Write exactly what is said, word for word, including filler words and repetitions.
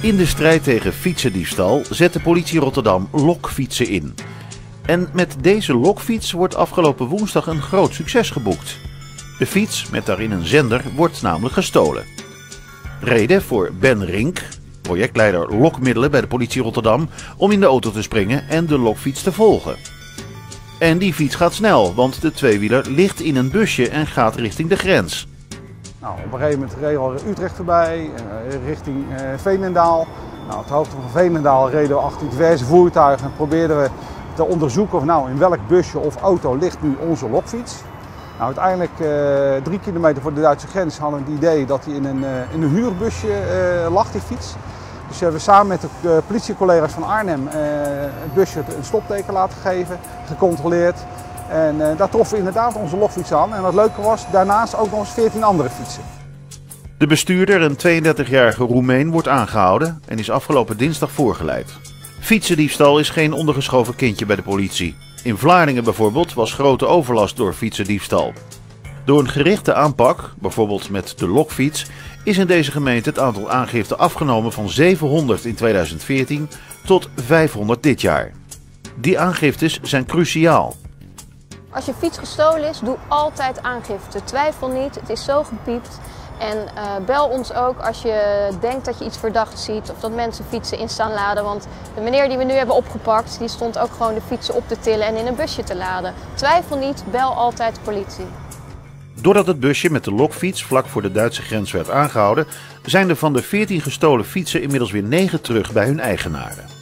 In de strijd tegen fietsendiefstal zet de politie Rotterdam lokfietsen in. En met deze lokfiets wordt afgelopen woensdag een groot succes geboekt. De fiets, met daarin een zender, wordt namelijk gestolen. Reden voor Ben Rinck, projectleider lokmiddelen bij de politie Rotterdam, om in de auto te springen en de lokfiets te volgen. En die fiets gaat snel, want de tweewieler ligt in een busje en gaat richting de grens. Nou, op een gegeven moment reden we Utrecht erbij, richting Veenendaal. Nou, op de hoogte van Veenendaal reden we achter diverse voertuigen en probeerden we te onderzoeken of nou in welk busje of auto ligt nu onze lokfiets. Nou, uiteindelijk, eh, drie kilometer voor de Duitse grens, hadden we het idee dat hij in een, in een huurbusje eh, lag, die fiets. Dus hebben we samen met de uh, politiecollega's van Arnhem eh, het busje een stopteken laten geven, gecontroleerd. En uh, daar troffen we inderdaad onze lokfiets aan. En wat leuker was, daarnaast ook nog eens veertien andere fietsen. De bestuurder, een tweeëndertigjarige Roemeen, wordt aangehouden en is afgelopen dinsdag voorgeleid. Fietsendiefstal is geen ondergeschoven kindje bij de politie. In Vlaardingen bijvoorbeeld was grote overlast door fietsendiefstal. Door een gerichte aanpak, bijvoorbeeld met de lokfiets, is in deze gemeente het aantal aangiften afgenomen van zevenhonderd in tweeduizend veertien tot vijfhonderd dit jaar. Die aangiftes zijn cruciaal. Als je fiets gestolen is, doe altijd aangifte. Twijfel niet, het is zo gepiept. En uh, bel ons ook als je denkt dat je iets verdacht ziet of dat mensen fietsen in staan laden. Want de meneer die we nu hebben opgepakt, die stond ook gewoon de fietsen op te tillen en in een busje te laden. Twijfel niet, bel altijd de politie. Doordat het busje met de lokfiets vlak voor de Duitse grens werd aangehouden, zijn er van de veertien gestolen fietsen inmiddels weer negen terug bij hun eigenaren.